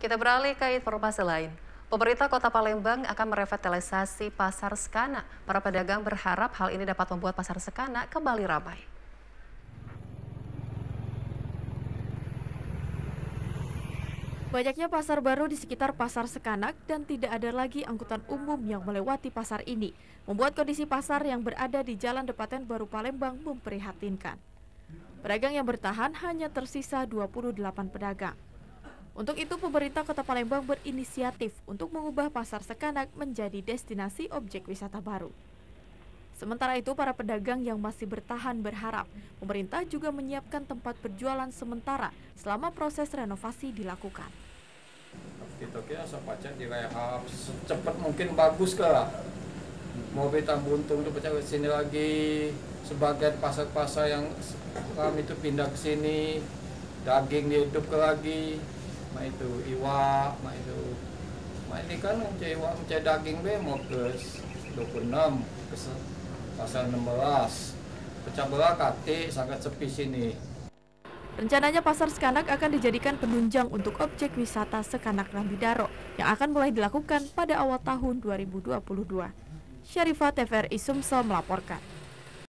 Kita beralih ke informasi lain. Pemerintah Kota Palembang akan merevitalisasi Pasar Sekanak. Para pedagang berharap hal ini dapat membuat Pasar Sekanak kembali ramai. Banyaknya pasar baru di sekitar Pasar Sekanak dan tidak ada lagi angkutan umum yang melewati pasar ini, membuat kondisi pasar yang berada di Jalan Depaten Baru Palembang memprihatinkan. Pedagang yang bertahan hanya tersisa 28 pedagang. Untuk itu, pemerintah Kota Palembang berinisiatif untuk mengubah Pasar Sekanak menjadi destinasi objek wisata baru. Sementara itu, para pedagang yang masih bertahan berharap pemerintah juga menyiapkan tempat berjualan sementara selama proses renovasi dilakukan. TikToknya sepacet direhab secepat mungkin, bagus ke lah. Mau Betang Buntung itu pecah ke sini lagi, sebagian pasar-pasar yang kami itu pindah ke sini, daging dihidup ke lagi, mah itu iwak, mah ini kan iwak, daging be mau ke 26 ke pasar 16, pecah belah kati sangat sepi sini. Rencananya Pasar Sekanak akan dijadikan penunjang untuk objek wisata Sekanak Rambidaro yang akan mulai dilakukan pada awal tahun 2022. Syarifah, TVRI Sumsel melaporkan.